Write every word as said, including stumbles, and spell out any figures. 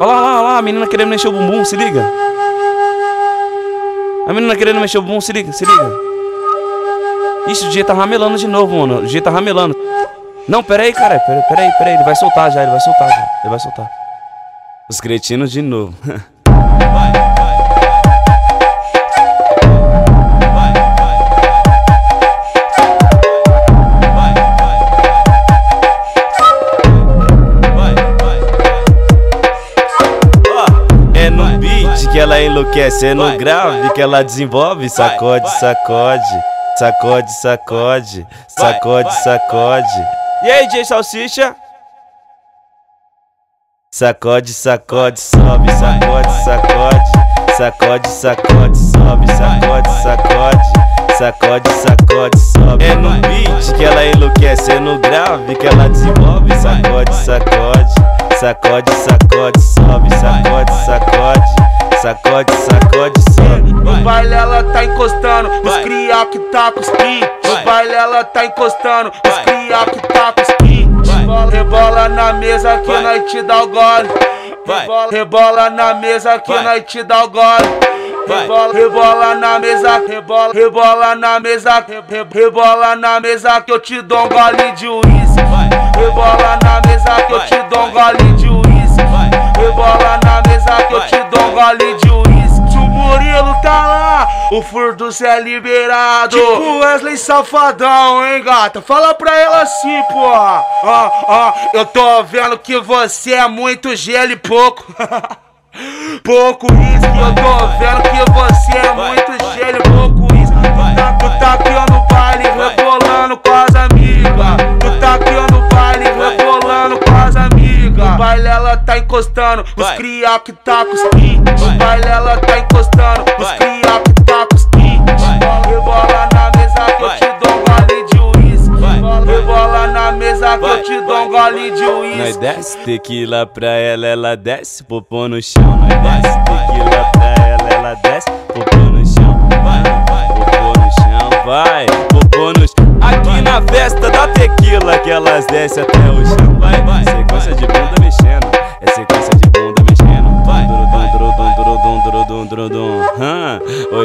Olha lá, olha lá, a menina querendo mexer o bumbum, se liga. A menina querendo mexer o bumbum, se liga, se liga. Ixi, o D J tá ramelando de novo, mano. O D J tá ramelando. Não, pera aí, cara. Pera, pera aí, pera aí. Ele vai soltar já, ele vai soltar já. Ele vai soltar. Os cretinos de novo. Que ela enlouquece, é no grave que ela desenvolve. Sacode, sacode, sacode, sacode, sacode, sacode. E aí, D J Salsicha? Sacode, sacode, sobe, sacode, sacode, sacode, sacode, sobe, sacode, sacode, sacode, sacode, sobe. É no beat que ela enlouquece, é no grave que ela desenvolve. Sacode, sacode, sacode, sacode, sobe, sacode, sacode. Sacode, sacode, sobe. No baile ela tá encostando, os cria que tá com os kits. No baile ela tá encostando, os cria que tá com os kits. Rebola na mesa que nós te dá o gole. Rebola na mesa que nós te dá o gole. Rebola na mesa, rebola, rebola na mesa, rebola na mesa que eu te dou um gole de uísque. Rebola na mesa que eu te dou um gole de uísque. Rebola na mesa que eu te dou um gole de uísque. O Murilo tá lá, o furdunço é liberado. Tipo Wesley Safadão, hein, gata? Fala pra ela assim, porra. Ó, ó, eu tô vendo que você é muito gelo e pouco. Pouco uísque, eu tô vendo que você é muito gelo e pouco uísque. Tu tá aqui ó no baile, rebolando com as amigas. Tu tá aqui ó no baile, rebolando com as amigas. No baile ela tá encostando, os cria que tá com os kits. No baile ela tá encostando, os cria que tá com os kits. Rebola na mesa que eu te dou um gole de uísque. Rebola na mesa que eu te dou um gole de uísque. Nós desce tequila pra ela, ela desce, popô no chão. Nós desce tequila pra ela, ela desce, popô no chão. Vai, vai, popô no chão, vai, popô no chão. Aqui na festa da tequila que elas descem até o chão. Vai, vai, sequência de bunda mexendo. É sequência de bunda mexendo. Vai, vai, vai, vai, vai, vai, vai.